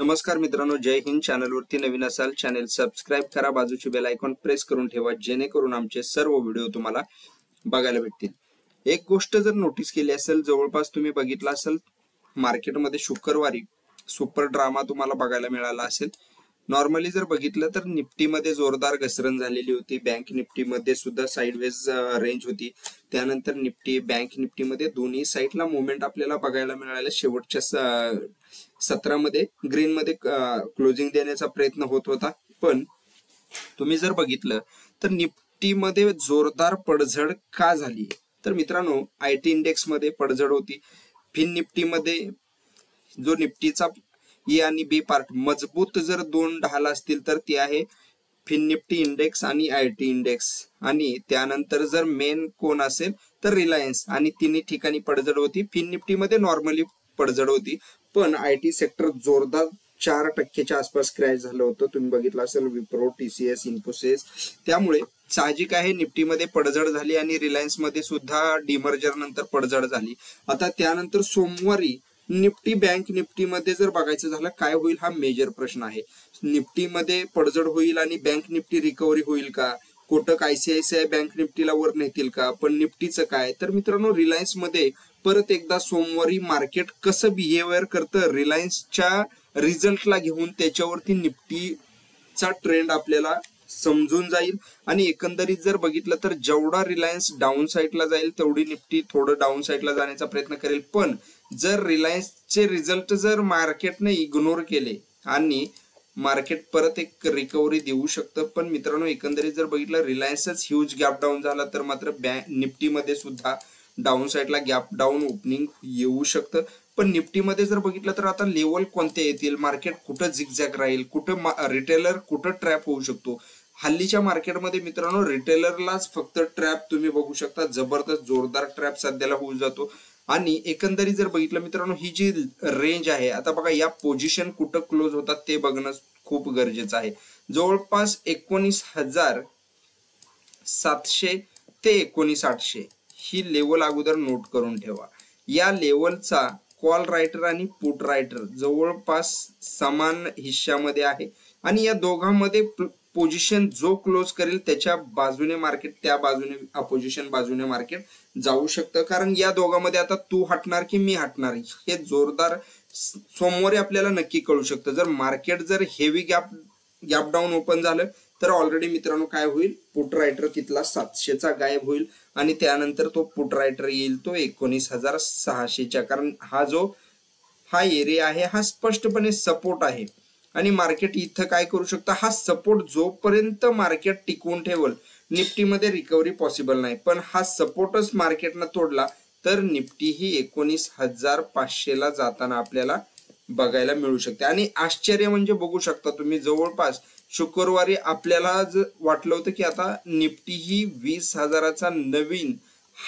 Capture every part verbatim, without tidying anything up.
नमस्कार मित्रांनो, जय हिंद. चॅनलवरती नवीन असाल चॅनल सबस्क्राइब करा, बाजूची बेल आयकॉन प्रेस करून ठेवा जेणेकरून आमचे सर्व व्हिडिओ तुम्हाला बघायला भेटतील. एक गोष्ट जर नोटीस केली असेल, जवळपास तुम्ही बघितलं असेल मार्केटमध्ये शुक्रवारी सुपर ड्रामा तुम्हाला बघायला मिळाला असेल. नॉर्मली जर बघितलं तर निफ्टीमध्ये जोरदार घसरण झालेली होती, बँक निफ्टीमध्ये सुद्धा साइडवेज रेंज होती. त्यानंतर निफ्टी बँक निफ्टीमध्ये दोन्ही साईडला मुवमेंट आपल्याला बघायला मिळाले. शेवटच्या सत्रामध्ये ग्रीन मध्ये क्लोजिंग देण्याचा प्रयत्न होत होता, पण तुम्ही जर बघितलं तर निफ्टीमध्ये जोरदार पडझड का झाली, तर मित्रांनो आयटी इंडेक्स मध्ये पडझड होती. फिन निफ्टीमध्ये जो निफ्टीचा ए आणि बी पार्ट मजबूत जर दोन ढाला असतील तर ती आहे फिन निफ्टी इंडेक्स आणि आयटी इंडेक्स. आणि त्यानंतर जर मेन कोण असेल तर रिलायन्स, आणि तिन्ही ठिकाणी पडझड होती. फिन निफ्टी मध्ये नॉर्मली पडझड होती, पण आयटी सेक्टर जोरदार चार टक्केच्या आसपास क्रॅश झालं होतं. तुम्ही बघितलं असेल विप्रो, टीसीएस, इन्फोसिस. त्यामुळे साहजिक आहे निफ्टीमध्ये पडझड झाली आणि रिलायन्स मध्ये सुद्धा डिमर्जर नंतर पडझड झाली. आता त्यानंतर सोमवारी निफ्टी बँक निफ्टीमध्ये जर बघायचं झालं काय होईल हा मेजर प्रश्न आहे. निफ्टीमध्ये पडझड होईल आणि बँक निफ्टी रिकव्हरी होईल का? कोटक आयसीआयसीआय बँक निफ्टीला वर नेतील का? पण निफ्टीचं काय? तर मित्रांनो रिलायन्स मध्ये परत एकदा सोमवारी मार्केट कसं बिहेवियर करतं रिलायन्सच्या रिझल्टला घेऊन, त्याच्यावरती निफ्टीचा ट्रेंड आपल्याला समजून जाईल. आणि एकंदरीत जर बघितलं तर जेवढा रिलायन्स डाऊन साईडला जाईल तेवढी निफ्टी थोडं डाऊन साईडला जाण्याचा प्रयत्न करेल. पण जर रिलायन्सचे रिझल्ट जर मार्केटने इग्नोर केले आणि मार्केट परत एक रिकव्हरी देऊ शकतं. पण मित्रांनो एकंदरीत जर बघितलं रिलायन्सच ह्यूज गॅप डाऊन झाला तर मात्र बँक निफ्टीमध्ये सुद्धा डाऊन साईडला गॅप डाऊन ओपनिंग येऊ शकतं. पण निफ्टीमध्ये जर बघितलं तर आता लेवल कोणते येतील, मार्केट कुठं झिगझॅग राहील, कुठं रिटेलर कुठं ट्रॅप होऊ शकतो. हल्लीच्या मार्केटमध्ये मित्रांनो रिटेलरलाच फक्त ट्रॅप तुम्ही बघू शकता, जबरदस्त जोरदार ट्रॅप सध्याला होऊ जातो. आणि एकंदरीत जर बघितलं मित्रांनो ही जी रेंज आहे, आता बघा या पोझिशन कुठं क्लोज होतात ते बघणं खूप गरजेचं आहे. जवळपास एकोणीस हजार सातशे ते एकोणीस आठशे ही लेवल अगोदर नोट करून ठेवा. या लेवलचा कॉल रायटर आणि पुट रायटर जवळपास समान हिश्श्यामध्ये आहे आणि या दोघांमध्ये पोझिशन जो क्लोज करेल त्याच्या बाजूने मार्केट, त्या बाजूने अपोजिशन बाजूने मार्केट जाऊ शकतं. कारण या दोघांमध्ये आता तू हटणार की मी हटणार हे जोरदार सोमवारी आपल्याला नक्की कळू शकतं. जर मार्केट जर heavy gap gap down open झालं तर ऑलरेडी मित्रांनो काय होईल, पुट रायटर तिथला सातशेचा गायब होईल आणि त्यानंतर तो पुट रायटर येईल तो एकोणीस हजार सहाशेच्या. कारण हा जो हा एरिया आहे हा स्पष्टपणे सपोर्ट आहे आणि मार्केट इथं काय करू शकतं, हा सपोर्ट जोपर्यंत मार्केट टिकवून ठेवल निफ्टीमध्ये रिकव्हरी पॉसिबल नाही. पण हा सपोर्टच मार्केटनं तोडला तर निफ्टी ही एकोणीस हजार पाचशेला जाताना आपल्याला बघायला मिळू शकते. आणि आश्चर्य म्हणजे बघू शकता तुम्ही, जवळपास शुक्रवारी आपल्याला वाटलं होतं की आता निफ्टी ही वीस हजाराचा नवीन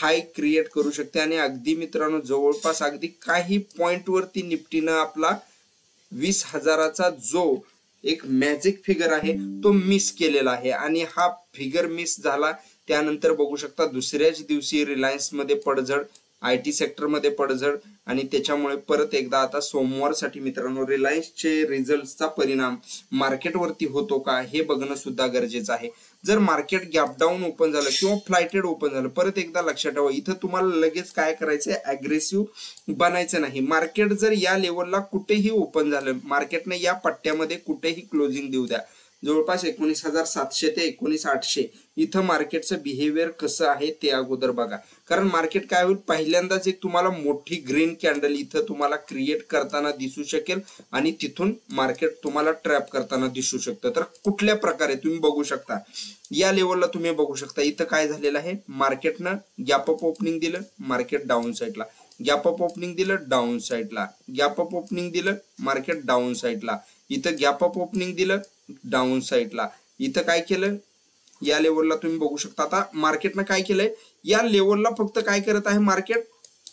हाय क्रिएट करू शकते आणि अगदी मित्रांनो जवळपास अगदी काही पॉइंटवरती निफ्टीनं आपला वीस हजाराचा जो एक मॅजिक फिगर आहे तो मिस केलेला आहे. आणि हा फिगर मिस झाला. त्यानंतर बघू शकता दुसऱ्याच दिवशी रिलायन्समध्ये पडझड, आयटी सेक्टरमध्ये पडझड आणि त्याच्यामुळे परत एकदा आता सोमवारसाठी मित्रांनो रिलायन्सचे रिझल्टचा परिणाम मार्केटवरती होतो का हे बघणं सुद्धा गरजेचं आहे. जर मार्केट गॅप डाऊन ओपन झालं किंवा फ्लायटेड ओपन झालं, परत एकदा लक्षात ठेवा इथं तुम्हाला लगेच काय करायचंय, अग्रेसिव्ह बनायचं नाही. मार्केट जर या लेवलला कुठेही ओपन झालं, मार्केटने या पट्ट्यामध्ये कुठेही क्लोजिंग देऊ द्या, जवळपास एकोणीस हजार सातशे ते एकोणीस आठशे इथं मार्केटचं बिहेवियर कसं आहे ते अगोदर बघा. कारण मार्केट काय होईल, पहिल्यांदाच एक तुम्हाला मोठी ग्रीन कॅन्डल इथं तुम्हाला क्रिएट करताना दिसू शकेल आणि तिथून मार्केट तुम्हाला ट्रॅप करताना दिसू शकतं. तर कुठल्या प्रकारे तुम्ही बघू शकता, या लेवलला तुम्ही बघू शकता इथं काय झालेलं आहे, मार्केटनं गॅप अप ओपनिंग दिलं मार्केट डाऊन साईडला, गॅप अप ओपनिंग दिलं डाऊन साईडला, गॅप अप ओपनिंग दिलं मार्केट डाऊन साईडला, इथं गॅप अप ओपनिंग दिलं डाऊन साईडला. इथं काय केलं, या लेवलला तुम्ही बघू शकता आता मार्केटनं काय केलंय, या लेवलला फक्त काय करत आहे मार्केट,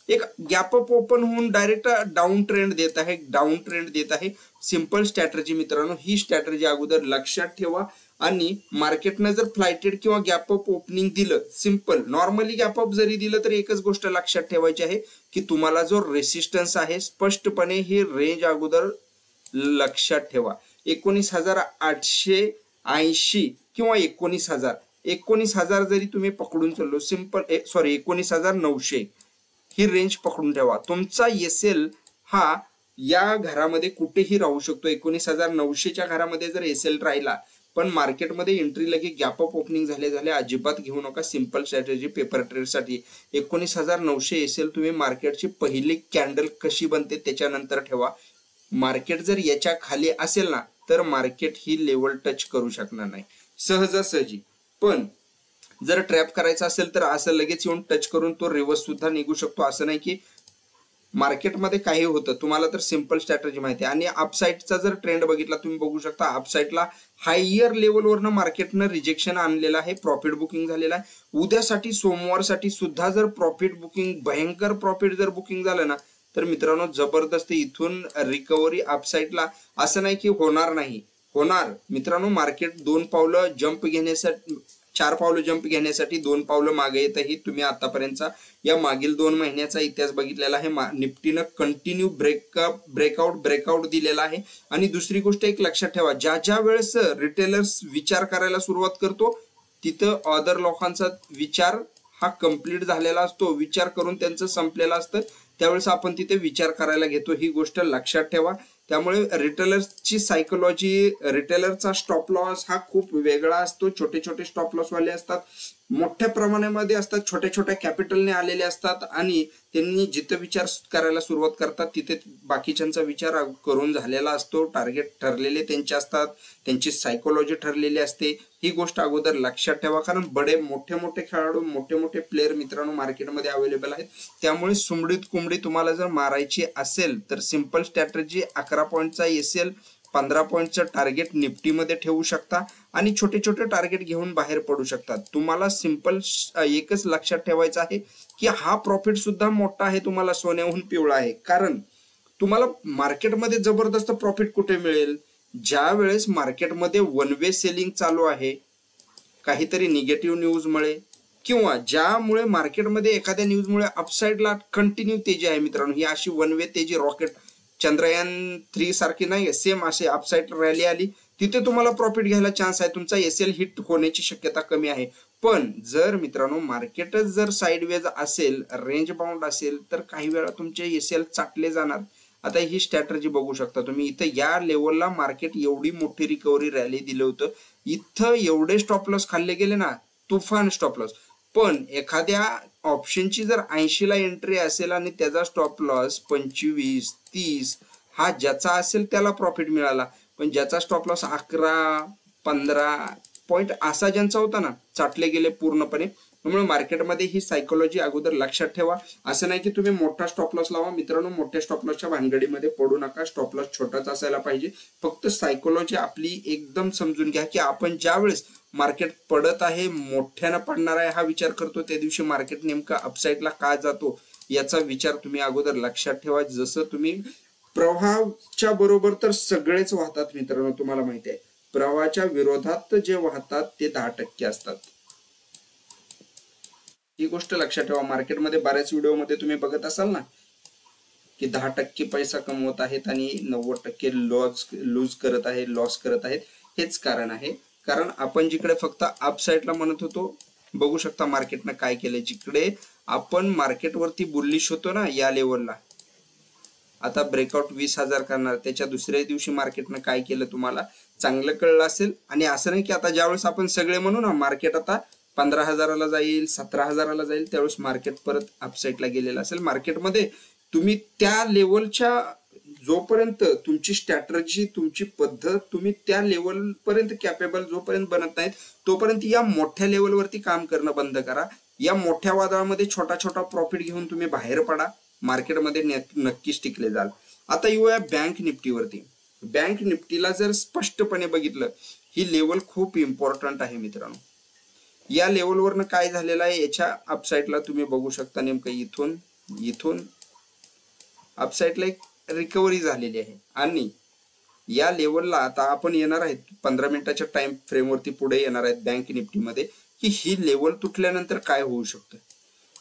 एक गॅप अप ओपन होऊन डायरेक्ट डाऊन ट्रेंड देत आहे, डाऊन ट्रेंड देत आहे. सिंपल स्ट्रॅटर्जी मित्रांनो, ही स्ट्रॅटर्जी अगोदर लक्षात ठेवा. आणि मार्केटनं जर फ्लायटेड किंवा गॅप अप ओपनिंग दिलं, सिंपल नॉर्मली गॅप अप जरी दिलं तरी एकच गोष्ट लक्षात ठेवायची आहे की तुम्हाला जो रेसिस्टन्स आहे स्पष्टपणे हे रेंज अगोदर लक्षात ठेवा एकोणीस हजार आठशे ऐंशी किंवा एकोणीस हजार एकोणीस हजार जरी तुम्ही पकडून चाललो सिंपल सॉरी एकोणीस हजार नऊशे ही रेंज पकडून ठेवा। तुमचा एसएल हा या घरामध्ये कुठेही राहू शकतो। एकोणीस हजार नऊशेच्या घरामध्ये जर एसएल राहिला पण मार्केटमध्ये एंट्री लगे गॅप अप ओपनिंग झाले झाले अजिबात घेऊ नका। सिंपल स्ट्रॅटेजी पेपर ट्रेड साठी एकोणीस हजार नऊशे एसएल तुम्ही मार्केटची पहिली कॅन्डल कशी बनते त्याच्यानंतर ठेवा। मार्केट जर याच्या खाली असेल ना तर मार्केट ही लेवल टच करू शकणार नाही सहजासहजी। पण जर ट्रॅप करायचा असेल तर असं लगेच येऊन टच करून तो रिव्हर्स सुद्धा निघू शकतो। असं नाही की मार्केटमध्ये काही होतं तुम्हाला तर सिंपल स्ट्रॅटेजी माहिती आहे। आणि अपसाईडचा जर ट्रेंड बघितला तुम्ही बघू शकता अपसाईडला हायर लेवलवरनं मार्केटनं रिजेक्शन आणलेलं आहे, प्रॉफिट बुकिंग झालेलं आहे। उद्यासाठी सोमवारसाठी सुद्धा जर प्रॉफिट बुकिंग भयंकर प्रॉफिट जर बुकिंग झालं ना तर मित्रांनो जबरदस्त इथून रिकव्हरी अपसाईडला। असं नाही की होणार नाही, होणार मित्रांनो। मार्केट दोन पावलं जंप घेण्यासाठी चार पावलं जंप घेण्यासाठी दोन पावलं मागे येतही तुम्ही आतापर्यंतचा या मागील दोन महिन्याचा इतिहास बघितलेला आहे। निफ्टीनं कंटिन्यू ब्रेकअप ब्रेकआउट ब्रेकआउट दिलेला आहे। आणि दुसरी गोष्ट एक लक्षात ठेवा, ज्या ज्या वेळेस रिटेलर्स विचार करायला सुरुवात करतो तिथं अदर लोकांचा विचार हा कंप्लीट झालेला असतो, विचार करून त्यांचं संपलेला असतं, त्यावेळेस आपण तिथे विचार करायला घेतो, ही गोष्ट लक्षात ठेवा। त्यामुळे रिटेलर्सची सायकोलॉजी, रिटेलरचा स्टॉप लॉस हा खूप वेगळा असतो। छोटे छोटे स्टॉप लॉस वाले असतात, मोठ्या प्रमाणामध्ये असतात, छोट्या छोट्या कॅपिटलने आलेले असतात आणि त्यांनी जिथे विचार करायला सुरुवात करतात तिथे बाकीच्यांचा विचार करून झालेला असतो। टार्गेट ठरलेले त्यांचे असतात, त्यांची सायकोलॉजी ठरलेली असते। ही गोष्ट अगोदर लक्षात ठेवा, कारण बडे मोठे मोठे खेळाडू मोठे मोठे प्लेयर मित्रांनो मार्केटमध्ये अवेलेबल आहेत। त्यामुळे सुमडीत कुमडी तुम्हाला जर मारायची असेल तर सिंपल स्ट्रॅटेजी अकरा पॉईंटचा एसएल पंधरा पॉईंटचं टार्गेट निफ्टीमध्ये ठेवू शकता आणि छोटे छोटे टार्गेट घेऊन बाहेर पडू शकतात। तुम्हाला सिंपल एकच लक्षात ठेवायचं आहे की हा प्रॉफिट सुद्धा मोठा आहे, तुम्हाला सोन्याहून पिवळा आहे। कारण तुम्हाला मार्केटमध्ये जबरदस्त प्रॉफिट कुठे मिळेल, ज्या वेळेस मार्केटमध्ये वन वे सेलिंग चालू आहे, काहीतरी निगेटिव्ह न्यूजमुळे किंवा ज्यामुळे मार्केटमध्ये एखाद्या न्यूजमुळे अपसाईडला कंटिन्यू तेजी आहे। मित्रांनो ही अशी वन वे तेजी रॉकेट चंद्रयान थ्री सारखी नाही, सेम असे अपसाईड रॅली आली तिथे तुम्हाला प्रॉफिट घ्यायला चान्स आहे, तुमचा एसएल हिट होण्याची शक्यता कमी आहे। पण जर मित्रांनो मार्केटच जर साईडवेज असेल, रेंज बाउंड असेल तर काही वेळा तुमचे एसएल चाटले जाणार। आता ही स्ट्रॅटेजी बघू शकता तुम्ही, इथं या लेवलला मार्केट एवढी मोठी रिकव्हरी रॅली दिलं होतं, इथं एवढे स्टॉप लॉस खाल्ले गेले ना, तुफान स्टॉप लॉस। पण एखाद्या ऑप्शनची जर ऐंशीला एंट्री असेल आणि त्याचा स्टॉप लॉस पंचवीस तीस हा ज्याचा असेल त्याला प्रॉफिट मिळाला, पण ज्याचा स्टॉप लॉस अकरा पंधरा पॉईंट असा ज्यांचा होता ना चाटले गेले पूर्णपणे। त्यामुळे मार्केटमध्ये ही सायकोलॉजी अगोदर लक्षात ठेवा। असं नाही की तुम्ही मोठा स्टॉप लॉस लावा मित्रांनो, मोठ्या स्टॉप लॉसच्या भानगडीमध्ये पडू नका, स्टॉप लॉस छोटाच असायला पाहिजे। फक्त सायकोलॉजी आपली एकदम समजून घ्या की आपण ज्यावेळेस मार्केट पडत आहे, मोठ्यानं पडणार आहे हा विचार करतो, त्या दिवशी मार्केट नेमका अपसाईडला का जातो याचा विचार तुम्ही अगोदर लक्षात ठेवा। जसं तुम्ही प्रवाहाच्या बरोबर तर सगळेच वाहतात मित्रांनो, तुम्हाला माहिती आहे प्रवाहाच्या विरोधात जे वाहतात ते दहा टक्के असतात, ही गोष्ट लक्षात ठेवा। मार्केटमध्ये बऱ्याच व्हिडिओमध्ये तुम्ही बघत असाल ना की दहा टक्के पैसा कमवत आहेत आणि नव्वद टक्के लॉस लूज करत आहे लॉस करत आहेत, हेच कारण आहे। कारण आपण जिकडे फक्त अपसाईडला म्हणत होतो, बघू शकता मार्केटनं काय केले, जिकडे आपण मार्केटवरती बुलिश होतो ना या लेवलला, आता ब्रेकआउट वीस हजार करणार, त्याच्या दुसऱ्या दिवशी मार्केटनं काय केलं तुम्हाला चांगलं कळलं असेल। आणि असं नाही की आता ज्यावेळेस आपण सगळे म्हणू ना मार्केट आता पंधरा हजाराला जाईल सतरा हजाराला जाईल त्यावेळेस मार्केट परत अपसाईडला गेलेलं असेल। मार्केटमध्ये तुम्ही त्या लेवलच्या जोपर्यंत तुमची स्ट्रॅटर्जी तुमची पद्धत तुम्ही त्या लेवलपर्यंत कॅपेबल जोपर्यंत बनत नाहीत तोपर्यंत या मोठ्या लेवलवरती काम करणं बंद करा। या मोठ्या वादळामध्ये छोटा छोटा प्रॉफिट घेऊन तुम्ही बाहेर पडा, मार्केटमध्ये नक्कीच टिकले जाल। आता येऊया बँक निफ्टीवरती। बँक निफ्टीला जर स्पष्टपणे बघितलं ही लेवल खूप इम्पॉर्टंट आहे मित्रांनो। या लेवलवरनं काय झालेलं आहे, याच्या अपसाईडला तुम्ही बघू शकता नेमकं इथून इथून अपसाईडला एक रिकव्हरी झालेली आहे आणि या लेवलला आता आपण येणार आहेत पंधरा मिनिटाच्या टाइम फ्रेमवरती पुढे येणार आहेत बँक निफ्टीमध्ये की ही लेवल तुटल्यानंतर काय होऊ शकतं,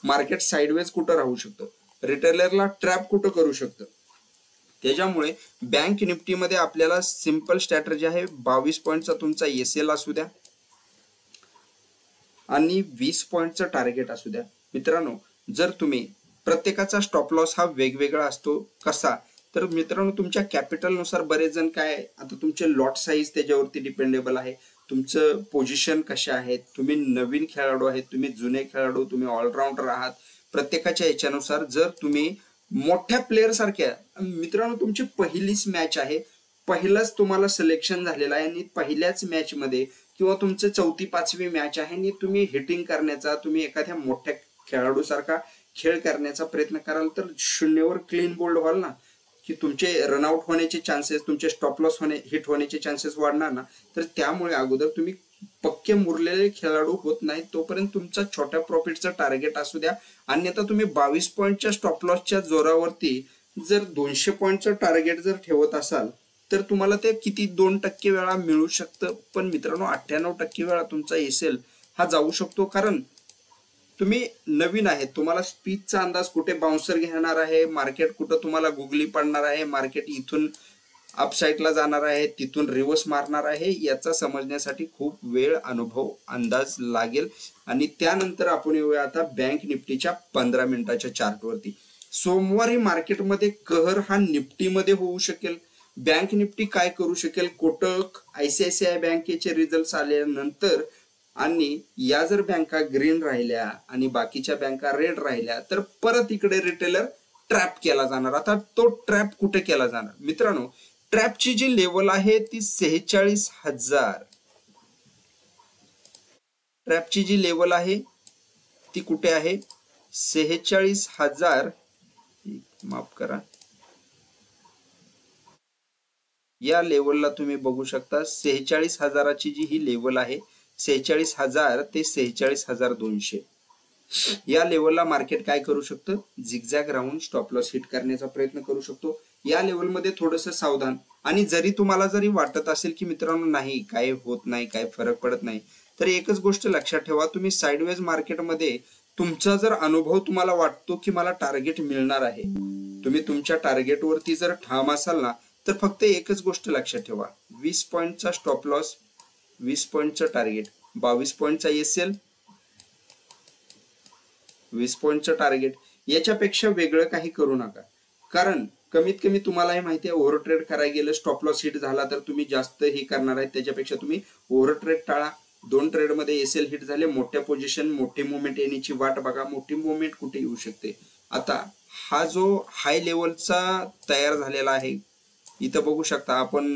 मार्केट साईडवेज कुठं राहू शकतं, रिटेलरला ट्रॅप कुठं करू शकतं, त्याच्यामुळे बँक निफ्टीमध्ये आपल्याला सिंपल स्ट्रॅटेजी आहे। बावीस पॉइंटचा तुमचा एसएल असू द्या आणि वीस पॉइंटचं टार्गेट असू द्या। मित्रांनो जर तुम्ही प्रत्येकाचा स्टॉप लॉस हा वेगवेगळा असतो कसा, तर मित्रांनो तुमच्या कॅपिटल नुसार बरेच जण काय आता तुमचे लॉट साइज त्याच्यावरती डिपेंडेबल आहे, तुमचं पोझिशन कशा आहेत, तुम्ही नवीन खेळाडू आहेत, तुम्ही जुने खेळाडू, तुम्ही ऑलराउंडर आहात, प्रत्येकाच्या याच्यानुसार जर तुम्ही मोठ्या प्लेयर सारख्या मित्रांनो तुमची पहिलीच मॅच आहे, पहिलाच तुम्हाला सिलेक्शन झालेला आहे आणि पहिल्याच मॅच मध्ये किंवा तुमचे चौथी पाचवी मॅच आहे आणि तुम्ही हिटिंग करण्याचा तुम्ही एखाद्या मोठ्या खेळाडू सारखा खेळ करण्याचा प्रयत्न कराल तर शून्यवर क्लीन बोल्ड व्हाल ना की तुमचे रनआउट होण्याचे चान्सेस, तुमचे स्टॉप लॉस होणे हिट होण्याचे चान्सेस वाढणार ना। तर त्यामुळे अगोदर तुम्ही पक्के मुरलेले खेळाडू होत नाही तोपर्यंत तुमचा छोट्या प्रॉफिटचा टार्गेट असू द्या, अन्यथा तुम्ही बावीस पॉइंटच्या स्टॉप लॉसच्या जोरावरती जर दोनशे पॉइंटचं टार्गेट जर ठेवत असाल तर तुम्हाला ते किती दोन टक्के वेळा मिळू शकतं, पण मित्रांनो अठ्ठ्याण्णव टक्के वेळा तुमचा एसएल हा जाऊ शकतो। कारण तुम्ही नवीन आहे, तुम्हाला स्पीडचा अंदाज कुठे बाउन्सर घेणार आहे, मार्केट कुठे तुम्हाला गुगली पडणार आहे, मार्केट इथून अपसाइडला जाणार आहे तिथून रिव्हर्स मारणार आहे याचा समजण्यासाठी खूप वेळ अनुभव अंदाज लागेल। आणि त्यानंतर आपण येऊया आता बँक निफ्टीच्या पंधरा मिनिटाच्या चार्टवरती। सोमवारी मार्केटमध्ये कहर हा निफ्टीमध्ये होऊ शकेल, बँक निफ्टी काय करू शकेल, कोटक आयसीआयसीआय बँकेचे रिझल्ट आल्यानंतर आणि या जर बँका ग्रीन राहिल्या आणि बाकीच्या बँका रेड राहिल्या तर परत इकडे रिटेलर ट्रॅप केला जाणार। आता तो ट्रॅप कुठे केला जाणार मित्रांनो, ट्रॅपची जी लेवल आहे ती सेहेचाळीस हजार ट्रॅपची जी लेवल आहे ती कुठे आहे सेहेचाळीस हजार माफ करा या लेवलला तुम्ही बघू शकता सेहेचाळीस हजाराची जी ही लेवल आहे सेहेचाळीस हजार ते सेहेचाळीस हजार दोनशे या लेवलला मार्केट काय करू शकतं झिगझॅग राहून स्टॉप लॉस हिट करण्याचा प्रयत्न करू शकतो। या लेवलमध्ये थोडंसं सावधान, आणि जरी तुम्हाला जरी वाटत असेल की मित्रांनो नाही काय होत नाही काय फरक पडत नाही तर एकच गोष्ट लक्षात ठेवा, तुम्ही साइडवेज मार्केटमध्ये तुमचा जर अनुभव तुम्हाला वाटतो की मला टार्गेट मिळणार आहे तुम्ही तुमच्या टार्गेटवरती जर ठाम असाल ना तर फक्त एकच गोष्ट लक्षात ठेवा वीस पॉईंटचा स्टॉप लॉस, वीस पॉइंटचं टार्गेट, बावीस पॉइंटचा एसएल, वीस पॉइंटचं टार्गेट, याच्यापेक्षा वेगळं काही करू नका। कारण कमीत कमी तुम्हाला हे माहिती आहे ओव्हर ट्रेड करायला गेलं स्टॉप लॉस हिट झाला तर तुम्ही जास्त हे करणार आहे, त्याच्यापेक्षा तुम्ही ओव्हर ट्रेड टाळा। दोन ट्रेड मध्ये एसएल हिट झाले, मोठ्या पोझिशन मोठी मुवमेंट येण्याची वाट बघा, मोठी मुवमेंट कुठे येऊ शकते। आता हा जो हाय लेवलचा तयार झालेला आहे इथं बघू शकता आपण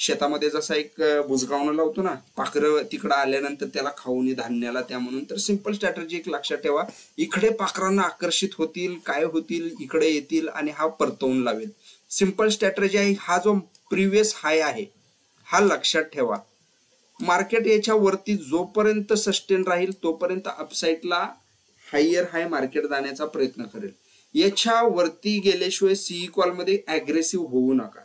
शेतामध्ये जसा एक बुजगावणं लावतो ना पाखरं तिकडं आल्यानंतर त्याला खाऊन धान्याला त्या म्हणून, तर सिंपल स्ट्रॅटेजी एक लक्षात ठेवा इकडे पाखरांना आकर्षित होतील काय होतील इकडे येतील आणि हा परतवून लावेल। सिंपल स्ट्रॅटेजी आहे, हा जो प्रिव्हियस हाय आहे हा लक्षात ठेवा, मार्केट याच्या वरती जोपर्यंत सस्टेन राहील तोपर्यंत अपसाइडला हायर हाय मार्केट जाण्याचा प्रयत्न करेल, याच्या वरती गेल्याशिवाय सीई कॉलमध्ये अग्रेसिव्ह होऊ नका।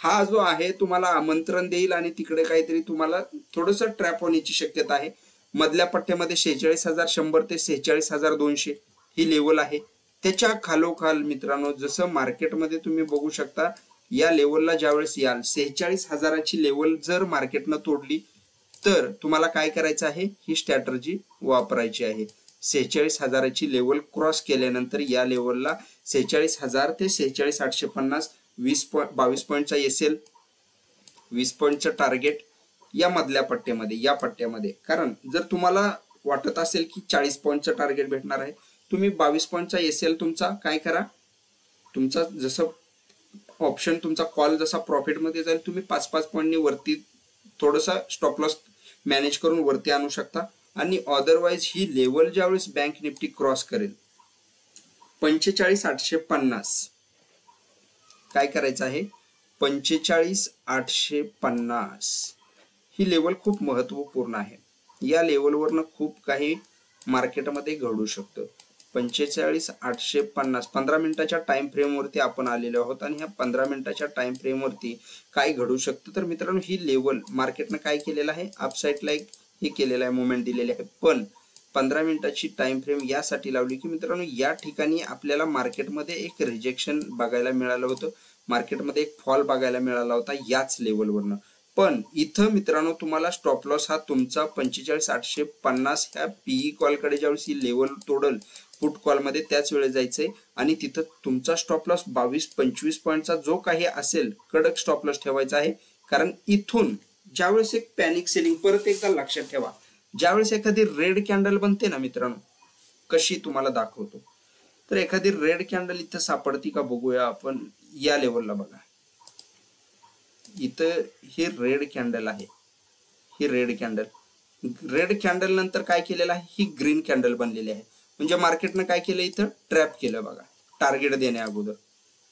हा जो आहे तुम्हाला आमंत्रण देईल आणि तिकडे काहीतरी तुम्हाला थोडंसं ट्रॅप होण्याची शक्यता आहे। मधल्या पट्ट्यामध्ये सेहेचाळीस हजार शंभर ते सेहेचाळीस हजार दोनशे ही लेवल आहे, त्याच्या खालोखाल मित्रांनो जसं मार्केटमध्ये तुम्ही बघू शकता या लेवलला ज्यावेळेस याल सेहेचाळीस हजाराची लेवल जर मार्केटनं तोडली तर तुम्हाला काय करायचं आहे ही स्ट्रॅटर्जी वापरायची आहे। सेहेचाळीस हजाराची लेवल क्रॉस केल्यानंतर या लेवलला सेहेचाळीस हजार ते सेहेचाळीस आठशे पन्नास वीस पॉइंट बावीस पॉइंटचा एसएल, वीस पॉइंटचं टार्गेट या मधल्या पट्ट्यामध्ये या पट्ट्यामध्ये, कारण जर तुम्हाला वाटत असेल की चाळीस पॉइंटचं टार्गेट भेटणार आहे तुम्ही बावीस पॉइंटचा एसएल तुमचा काय करा तुमचा जसं ऑप्शन तुमचा कॉल जसा प्रॉफिटमध्ये जाईल तुम्ही पाच पाच पॉईंटने वरती थोडंसं स्टॉप लॉस मॅनेज करून वरती आणू शकता। आणि अदरवाईज ही लेवल ज्यावेळेस बँक निफ्टी क्रॉस करेल पंचेचाळीस आठशे पन्नास काय करायचं आहे पंचेचाळीस आठशे पन्नास ही लेवल खूप महत्वपूर्ण आहे, या लेवलवरनं खूप काही मार्केटमध्ये घडू शकतं। पंचेचाळीस आठशे पन्नास पंधरा मिनिटाच्या टाइम फ्रेमवरती आपण आलेलो आहोत आणि ह्या पंधरा मिनिटाच्या टाइम फ्रेमवरती काय घडू शकतं तर मित्रांनो ही लेवल मार्केटनं काय केलेलं आहे अपसाइडला एक हे केलेलं आहे मुवमेंट दिलेली आहे, पण पंधरा मिनिटाची टाइम फ्रेम यासाठी लावली की मित्रांनो या ठिकाणी आपल्याला मार्केटमध्ये एक रिजेक्शन बघायला मिळालं होतं मार्केटमध्ये एक फॉल बघायला मिळाला होता याच लेवलवरनं। पण इथं मित्रांनो तुम्हाला स्टॉप लॉस हा तुमचा पंचेचाळीस आठशे पन्नास ह्या पीई कॉल कडे ज्यावेळेस ही लेवल तोडल पुट कॉल मध्ये त्याच वेळेस जायचंय आणि तिथं तुमचा स्टॉप लॉस बावीस पंचवीस पॉइंटचा जो काही असेल कडक स्टॉप लॉस ठेवायचा आहे। कारण इथून ज्यावेळेस एक पॅनिक सेलिंग, परत एकदा लक्षात ठेवा, ज्यावेळेस एखादी रेड कॅन्डल बनते ना मित्रांनो, कशी तुम्हाला दाखवतो, तर एखादी रेड कॅन्डल इथं सापडती का बघूया आपण। या लेवलला बघा, इथं ही रेड कॅन्डल आहे, ही रेड कॅन्डल, रेड कॅन्डल नंतर काय केलेलं आहे, ही ग्रीन कॅन्डल बनलेली आहे। म्हणजे मार्केटनं काय केलं, इथं ट्रॅप केलं बघा, टार्गेट देण्या अगोदर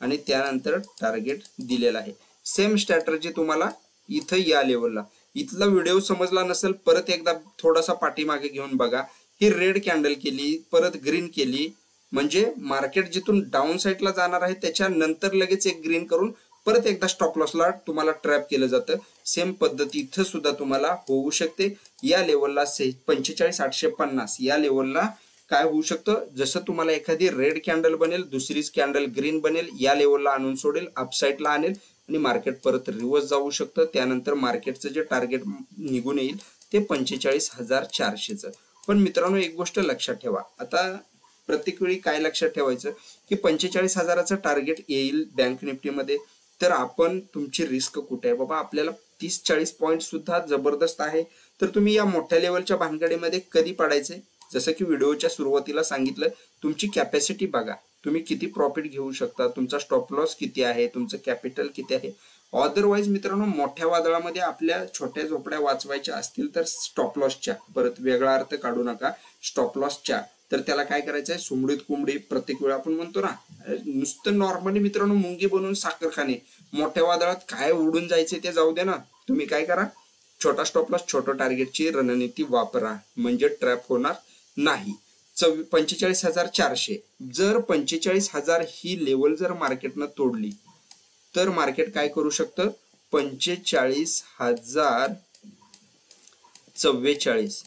आणि त्यानंतर टार्गेट दिलेलं आहे। सेम स्ट्रॅटेजी तुम्हाला इथं या लेवलला, इथला व्हिडिओ समजला नसेल परत एकदा थोडासा पाठीमागे घेऊन बघा, ही रेड कॅन्डल केली परत ग्रीन केली, म्हणजे मार्केट जिथून डाऊन साइडला जाणार आहे त्याच्यानंतर लगेच एक ग्रीन करून परत एकदा स्टॉप लॉसला तुम्हाला ट्रॅप केलं जातं। सेम पद्धती इथं सुद्धा तुम्हाला होऊ शकते। या लेवलला पंचेचाळीस आठशे पन्नास या लेवलला काय होऊ शकतं, जसं तुम्हाला एखादी रेड कॅन्डल बनेल, दुसरी कॅन्डल ग्रीन बनेल, या लेवलला आणून सोडेल, अपसाइडला आणेल आणि मार्केट परत रिव्हर्स जाऊ शकतं। त्यानंतर मार्केटचं जे टार्गेट निघून येईल ते पंचेचाळीस हजार चारशेचं। पण मित्रांनो एक गोष्ट लक्षात ठेवा, आता प्रत्येक वेळी काय लक्षात ठेवायचं की पंचेचाळीस हजाराचं टार्गेट येईल बँक निफ्टीमध्ये, तर आपण तुमची रिस्क कुठे आहे बाबा, आपल्याला तीस चाळीस पॉईंट सुद्धा जबरदस्त आहे, तर तुम्ही या मोठ्या लेवलच्या भानगडीमध्ये कधी पडायचे, जसं की व्हिडिओच्या सुरुवातीला सांगितलं, तुमची कॅपॅसिटी बघा, तुम्ही किती प्रॉफिट घेऊ शकता, तुमचा स्टॉप लॉस किती आहे, तुमचं कॅपिटल किती आहे। अदरवाईज मित्रांनो मोठ्या वादळामध्ये आपल्या छोट्या झोपड्या वाचवायच्या असतील तर स्टॉप लॉसच्या, परत वेगळा अर्थ काढू नका स्टॉप लॉसच्या, तर त्याला काय करायचंय, सुमडीत कुंबडी प्रत्येक वेळा आपण म्हणतो ना, नुसतं नॉर्मली मित्रांनो मुंगी बनवून साखर खाणे, मोठ्या वादळात काय उडून जायचे ते जाऊ दे ना, तुम्ही काय करा, छोटा स्टॉप लॉस छोटा टार्गेटची रणनीती वापरा, म्हणजे ट्रॅप होणार नाही। चव पंचेचाळीस हजार चारशे जर पंचेचाळीस हजार ही लेवल जर मार्केटनं तोडली तर मार्केट काय करू शकतं, पंचेचाळीस हजार चव्वेचाळीस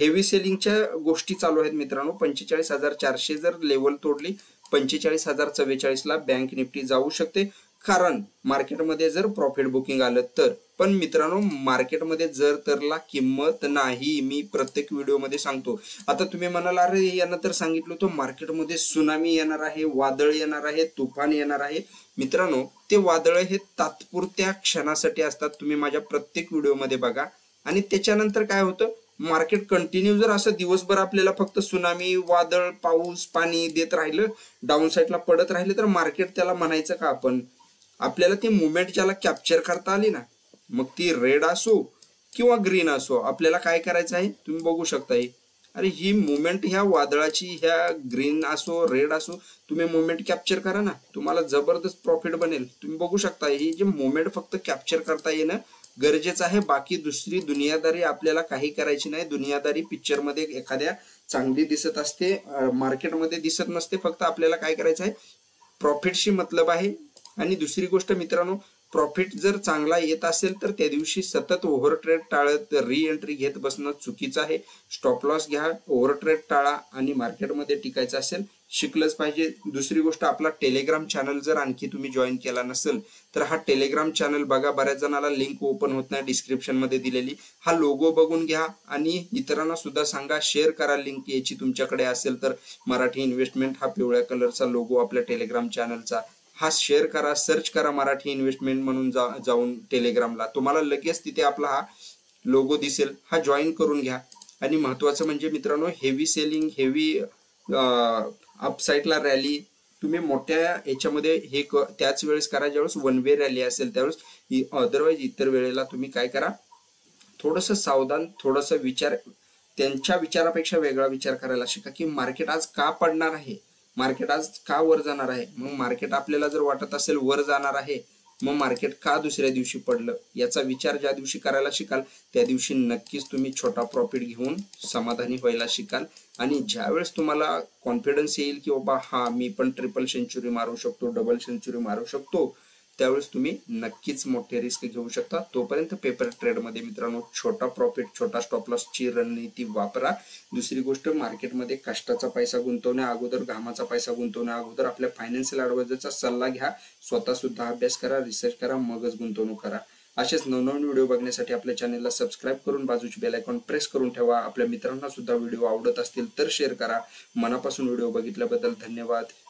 हेवी सेलिंगच्या गोष्टी चालू आहेत मित्रांनो। पंचेचाळीस हजार चारशे जर लेवल तोडली पंचेचाळीस हजार चव्वेचाळीसला बँक निफ्टी जाऊ शकते, कारण मार्केटमध्ये जर प्रॉफिट बुकिंग आलं तर। पण मित्रांनो मार्केटमध्ये जर तरला किंमत नाही, मी प्रत्येक व्हिडिओमध्ये सांगतो। आता तुम्ही म्हणाला अरे यांना तर सांगितलं होतं मार्केटमध्ये सुनामी येणार आहे, वादळ येणार आहे, तुफान येणार आहे। मित्रांनो ते वादळ हे तात्पुरत्या क्षणासाठी असतात, तुम्ही माझ्या प्रत्येक व्हिडिओमध्ये बघा, आणि त्याच्यानंतर काय होतं, मार्केट कंटिन्यू जर असं दिवसभर आपल्याला फक्त सुनामी, वादळ, पाऊस, पाणी देत राहिलं, डाऊन साइडला पडत राहिलं, तर मार्केट त्याला म्हणायचं का, आपण आपल्याला ते मुवमेंट ज्याला कॅप्चर करता आली ना, मग ती रेड असो किंवा ग्रीन असो, आपल्याला काय करायचं आहे, तुम्ही बघू शकता ही अरे ही मुवमेंट ह्या वादळाची, ह्या ग्रीन असो रेड असो, तुम्ही मुवमेंट कॅप्चर करा ना, तुम्हाला जबरदस्त प्रॉफिट बनेल। तुम्ही बघू शकता ही जे मुवमेंट फक्त कॅप्चर करता येणं गरजेचं आहे, बाकी दुसरी दुनियादारी आपल्याला काही करायची नाही। दुनियादारी पिक्चरमध्ये एखाद्या चांगली दिसत असते, मार्केटमध्ये दिसत नसते, फक्त आपल्याला काय करायचं आहे, प्रॉफिटशी मतलब आहे। आणि दुसरी गोष्ट मित्रांनो, प्रॉफिट जर चांगला येत असेल तर त्या दिवशी सतत ओव्हर ट्रेड टाळत री एंट्री घेत बसणं चुकीचं आहे। स्टॉप लॉस घ्या, ओव्हर ट्रेड टाळा आणि मार्केटमध्ये टिकायचं असेल शिकलंच पाहिजे। दुसरी गोष्ट, आपला टेलिग्राम चॅनल जर आणखी तुम्ही जॉईन केला नसेल तर हा टेलिग्राम चॅनल बघा, बऱ्याच जणाला लिंक ओपन होत नाही डिस्क्रिप्शन मध्ये दिलेली, हा लोगो बघून घ्या आणि इतरांना सुद्धा सांगा, शेअर करा लिंक याची तुमच्याकडे असेल तर। मराठी इन्व्हेस्टमेंट हा पिवळ्या कलरचा लोगो आपल्या टेलिग्राम चॅनलचा, हा शेअर करा, सर्च करा मराठी इन्व्हेस्टमेंट म्हणून जा जाऊन टेलिग्रामला, तुम्हाला लगेच तिथे आपला हा लोगो दिसेल, हा जॉईन करून घ्या। आणि महत्त्वाचं म्हणजे मित्रांनो, हेवी सेलिंग, हेवी अपसाईडला रॅली तुम्ही मोठ्या याच्यामध्ये हे त्याच वेळेस करा ज्यावेळेस वन वे रॅली असेल त्यावेळेस, अदरवाईज इतर वेळेला तुम्ही काय करा, थोडंसं सावधान, थोडंसं विचार, त्यांच्या विचारापेक्षा वेगळा विचार करायला शिका की मार्केट आज का पडणार आहे, मार्केट आज का वर जाणार आहे। मग मार्केट आपल्याला जर वाटत असेल वर जाणार आहे, मग मार्केट का दुसऱ्या दिवशी पडलं याचा विचार ज्या दिवशी करायला शिकाल त्या दिवशी नक्कीच तुम्ही छोटा प्रॉफिट घेऊन समाधानी व्हायला शिकाल। आणि ज्यावेळेस तुम्हाला कॉन्फिडन्स येईल की बाबा हा मी पण ट्रिपल सेंचुरी मारू शकतो, डबल सेंचुरी मारू शकतो, त्यावेळेस तुम्ही नक्कीच मोठे रिस्क घेऊ शकता। तोपर्यंत पेपर ट्रेड मध्ये मित्रांनो छोटा प्रॉफिट छोटा स्टॉप लॉस ची रणनीती वापरा। दुसरी गोष्ट, मार्केट मध्ये कष्टाचा पैसा गुंतवण्या अगोदर घामाचा पैसा गुंतवण्या अगोदर आपल्या फायनान्शियल ॲडवायझरचा सल्ला घ्या, स्वतः सुद्धा अभ्यास करा, रिसर्च करा, मगच गुंतवणूक करा। असेच नवनवीन व्हिडिओ बघण्यासाठी आपल्या चॅनलला सबस्क्राइब करून बाजूची बेल आयकॉन प्रेस करून ठेवा। आपल्या मित्रांना सुद्धा व्हिडिओ आवडत असतील तर शेअर करा। मनापासून व्हिडिओ बघितल्याबद्दल धन्यवाद।